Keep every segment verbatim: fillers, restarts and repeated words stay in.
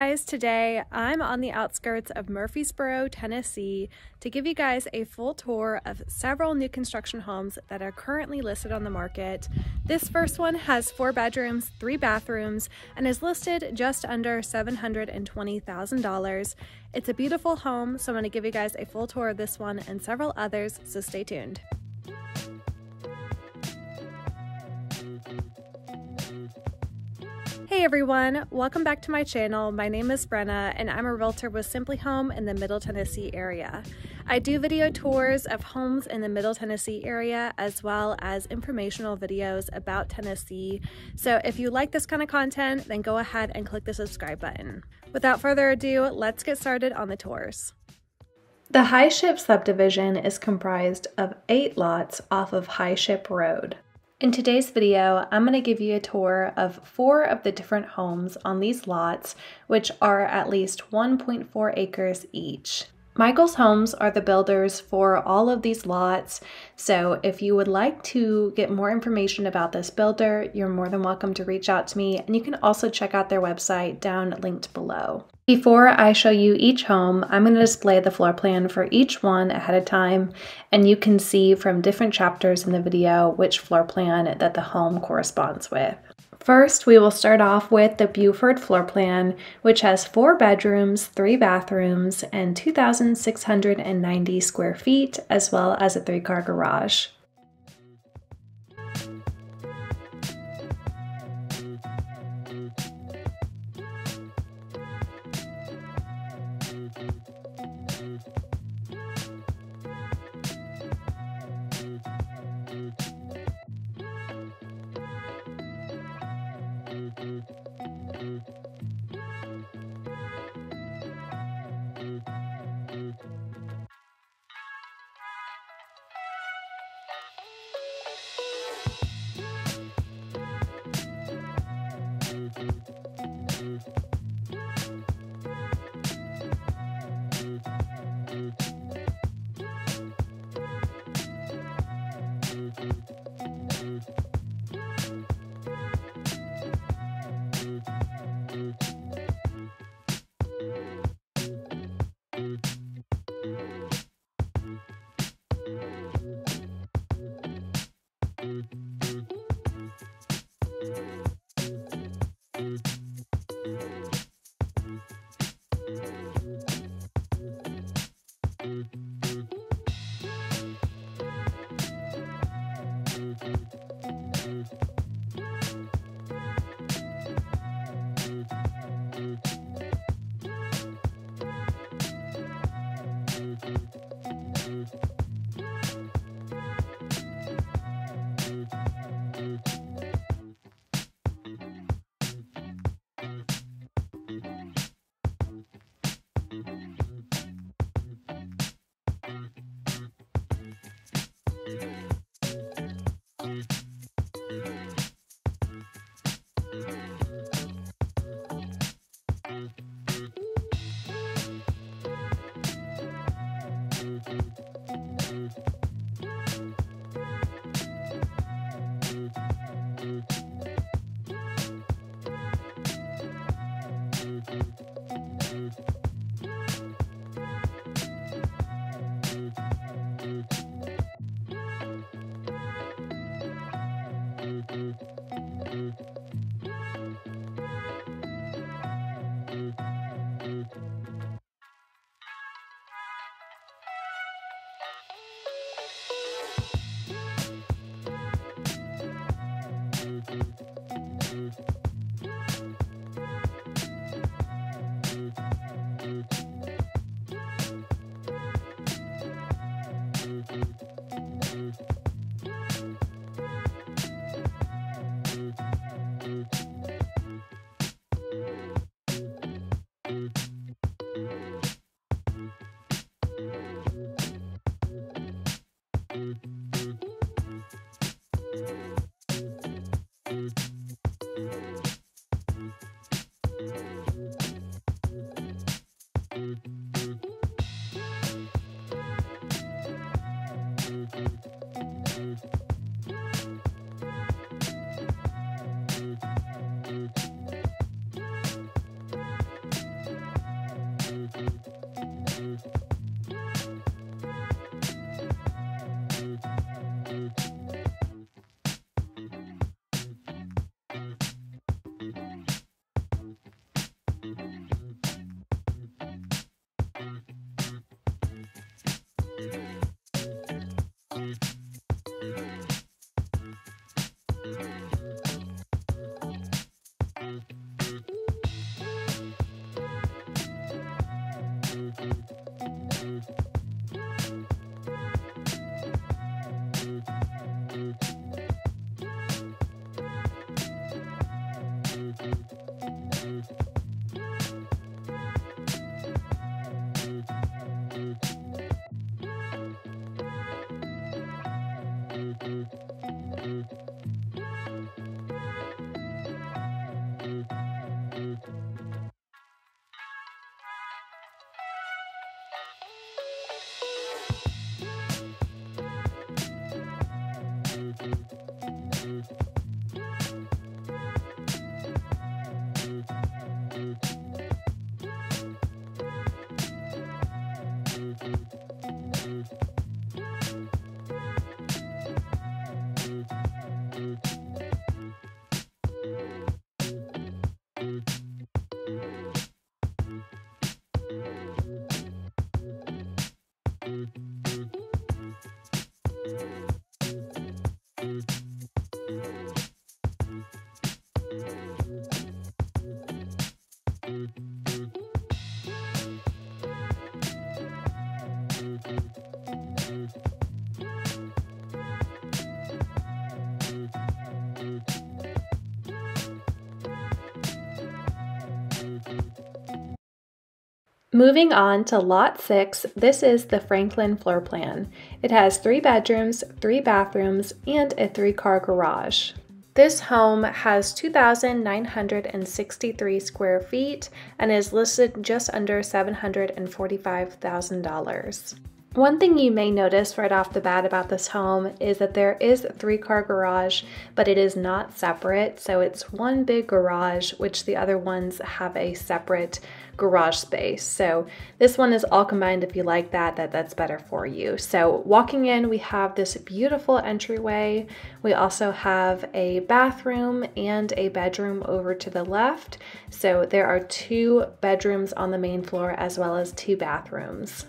Guys, today I'm on the outskirts of Murfreesboro, Tennessee to give you guys a full tour of several new construction homes that are currently listed on the market. This first one has four bedrooms, three bathrooms, and is listed just under seven hundred twenty thousand dollars. It's a beautiful home, so I'm going to give you guys a full tour of this one and several others, so stay tuned. Hey everyone, welcome back to my channel. My name is Brenna and I'm a realtor with Simply Home in the Middle Tennessee area. I do video tours of homes in the Middle Tennessee area as well as informational videos about Tennessee. So if you like this kind of content, then go ahead and click the subscribe button. Without further ado, let's get started on the tours. The High Ship subdivision is comprised of eight lots off of High Ship Road. In today's video, I'm going to give you a tour of four of the different homes on these lots, which are at least one point four acres each. Michael's Homes are the builders for all of these lots, so if you would like to get more information about this builder, you're more than welcome to reach out to me, and you can also check out their website down linked below. Before I show you each home, I'm going to display the floor plan for each one ahead of time, and you can see from different chapters in the video which floor plan that the home corresponds with. First, we will start off with the Beaufort floor plan, which has four bedrooms, three bathrooms, and two thousand six hundred ninety square feet, as well as a three-car garage. Thank you. Moving on to lot six, this is the Franklin floor plan. It has three bedrooms, three bathrooms, and a three-car garage. This home has two thousand nine hundred sixty-three square feet and is listed just under seven hundred forty-five thousand dollars. One thing you may notice right off the bat about this home is that there is a three-car garage, but it is not separate, so it's one big garage, which the other ones have a separate garage space. So this one is all combined. If you like that, that that's better for you. So walking in, we have this beautiful entryway. We also have a bathroom and a bedroom over to the left. So there are two bedrooms on the main floor as well as two bathrooms.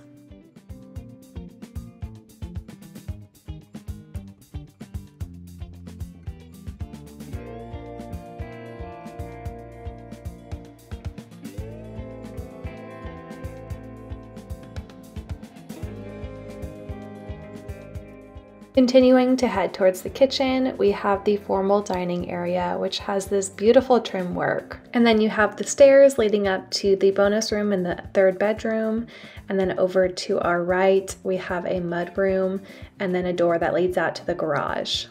Continuing to head towards the kitchen, we have the formal dining area, which has this beautiful trim work. And then you have the stairs leading up to the bonus room in the third bedroom. And then over to our right, we have a mud room and then a door that leads out to the garage.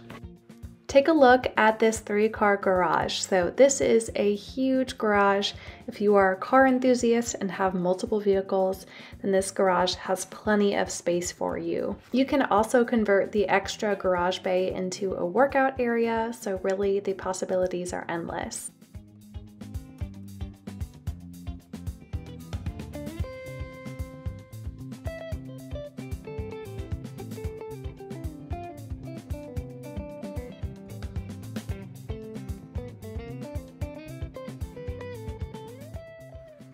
Take a look at this three-car garage. So this is a huge garage. If you are a car enthusiast and have multiple vehicles, then this garage has plenty of space for you. You can also convert the extra garage bay into a workout area, so really the possibilities are endless.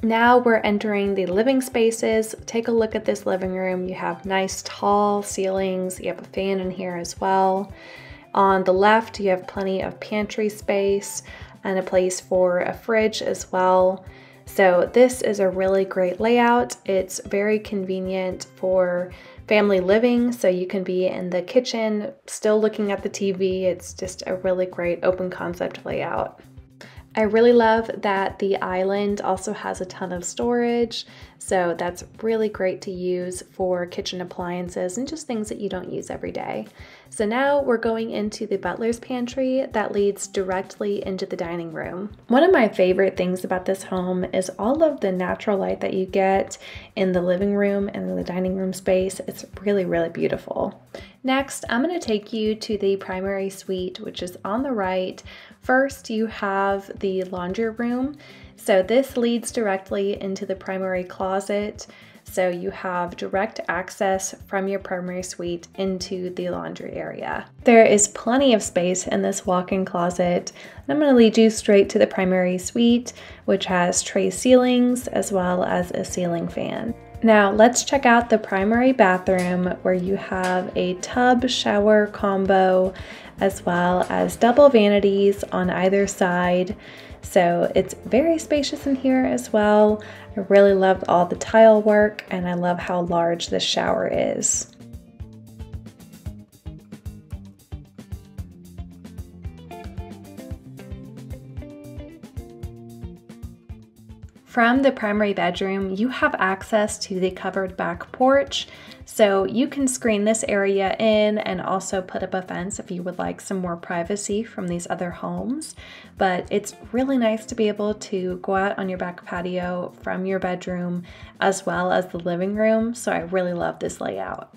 Now we're entering the living spaces. Take a look at this living room. You have nice tall ceilings. You have a fan in here as well. On the left, you have plenty of pantry space and a place for a fridge as well. So this is a really great layout. It's very convenient for family living, so you can be in the kitchen still looking at the T V. It's just a really great open concept layout. I really love that the island also has a ton of storage, so that's really great to use for kitchen appliances and just things that you don't use every day. So now we're going into the butler's pantry that leads directly into the dining room. One of my favorite things about this home is all of the natural light that you get in the living room and the dining room space. It's really, really beautiful. Next, I'm going to take you to the primary suite, which is on the right. First, you have the laundry room. So this leads directly into the primary closet. So you have direct access from your primary suite into the laundry area. There is plenty of space in this walk-in closet. And I'm going to lead you straight to the primary suite, which has tray ceilings as well as a ceiling fan. Now let's check out the primary bathroom, where you have a tub shower combo as well as double vanities on either side. So it's very spacious in here as well. I really love all the tile work, and I love how large this shower is. From the primary bedroom, you have access to the covered back porch, so you can screen this area in and also put up a fence if you would like some more privacy from these other homes. But it's really nice to be able to go out on your back patio from your bedroom as well as the living room, so I really love this layout.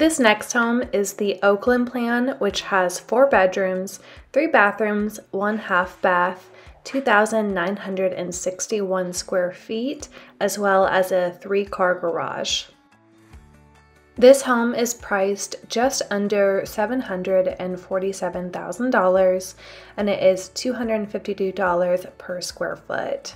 This next home is the Oakland plan, which has four bedrooms, three bathrooms, one half bath, two thousand nine hundred sixty-one square feet, as well as a three-car garage. This home is priced just under seven hundred forty-seven thousand dollars, and it is two hundred fifty-two dollars per square foot.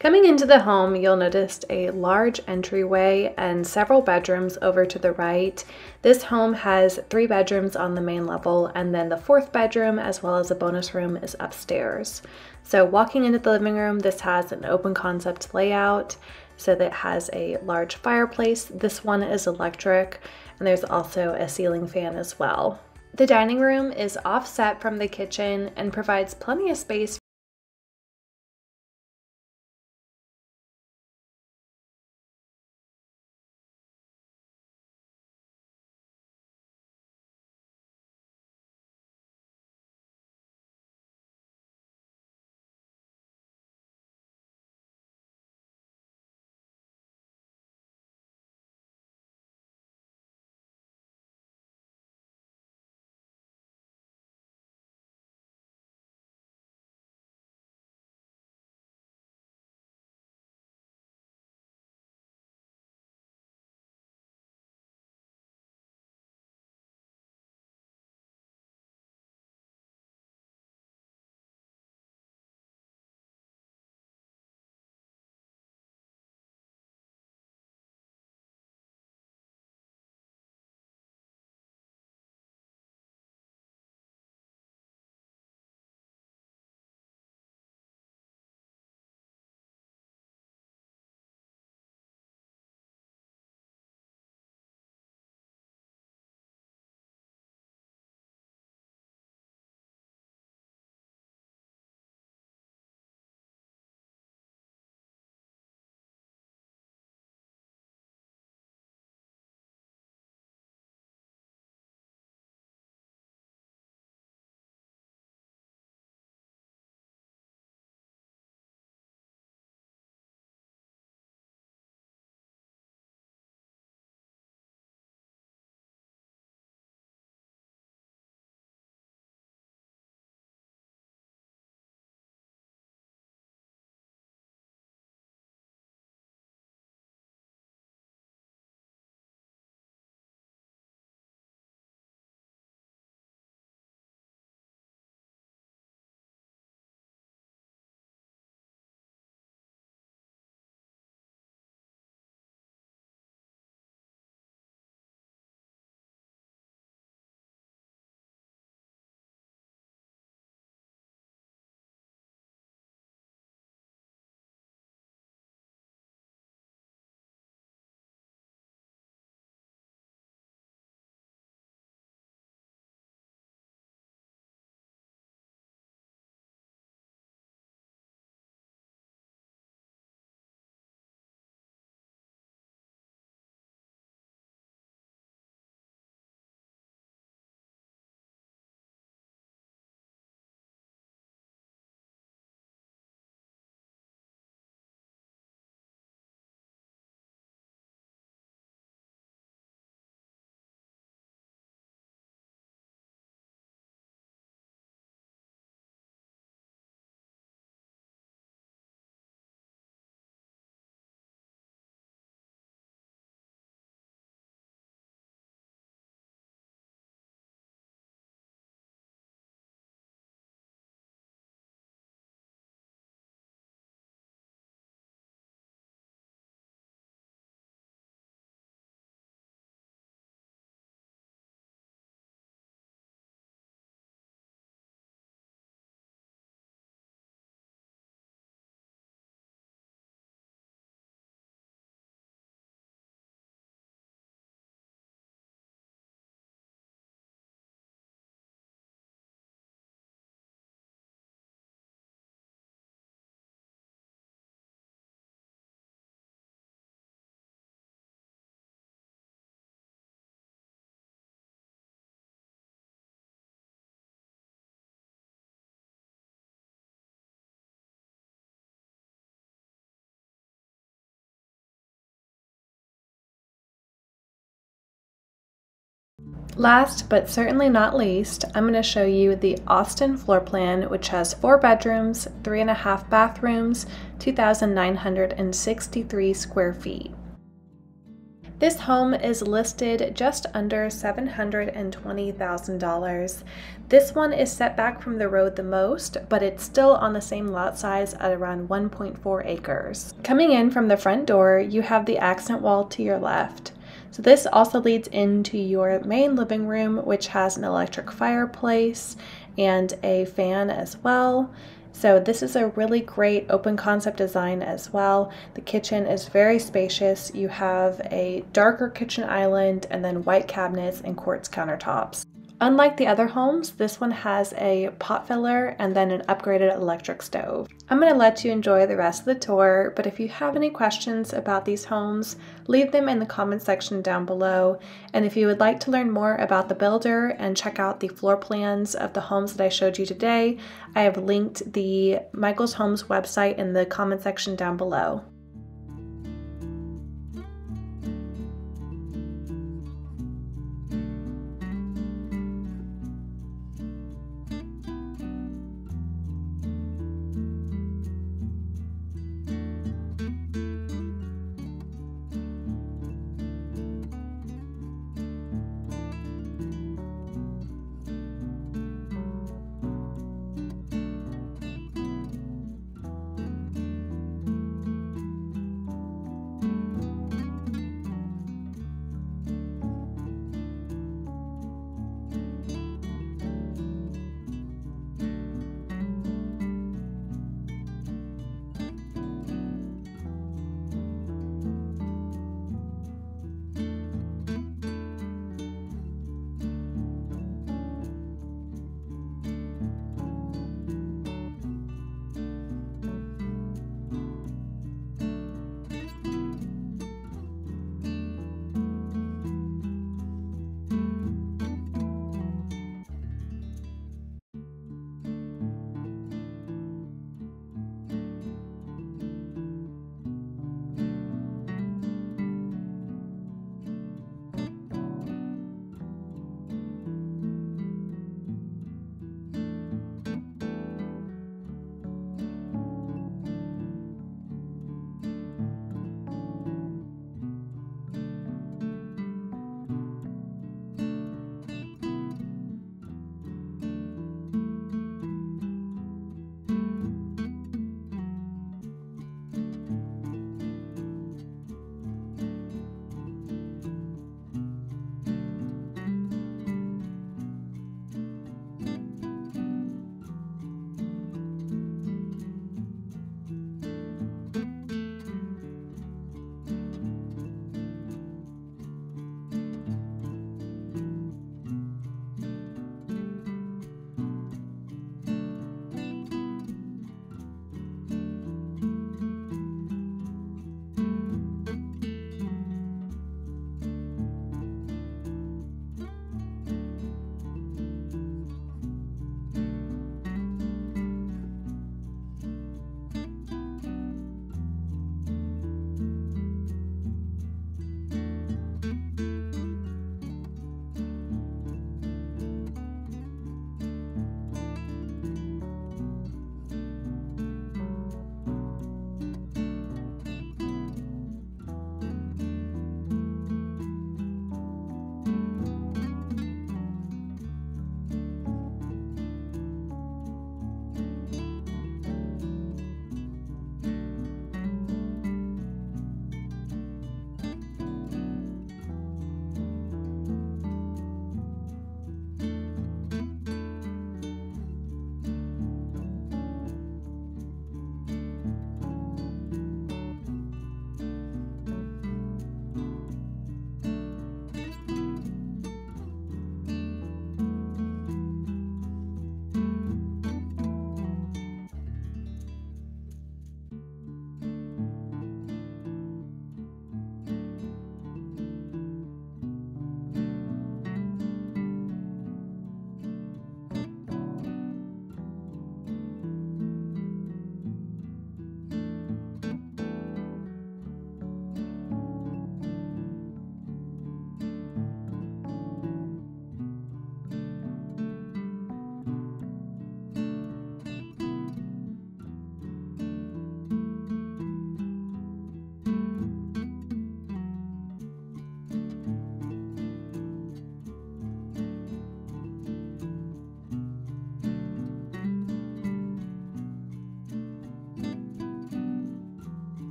Coming into the home, you'll notice a large entryway and several bedrooms over to the right. This home has three bedrooms on the main level, and then the fourth bedroom as well as a bonus room is upstairs. So walking into the living room, this has an open concept layout, so that it has a large fireplace. This one is electric, and there's also a ceiling fan as well. The dining room is offset from the kitchen and provides plenty of space Last but certainly not least, I'm going to show you the Austin floor plan, which has four bedrooms, three and a half bathrooms, two thousand nine hundred sixty-three square feet. This home is listed just under seven hundred twenty thousand dollars. This one is set back from the road the most, but it's still on the same lot size at around one point four acres. Coming in from the front door, you have the accent wall to your left. So this also leads into your main living room, which has an electric fireplace and a fan as well. So this is a really great open concept design as well. The kitchen is very spacious. You have a darker kitchen island and then white cabinets and quartz countertops. Unlike the other homes, this one has a pot filler and then an upgraded electric stove. I'm going to let you enjoy the rest of the tour, but if you have any questions about these homes, leave them in the comments section down below. And if you would like to learn more about the builder and check out the floor plans of the homes that I showed you today, I have linked the Michael's Homes website in the comment section down below.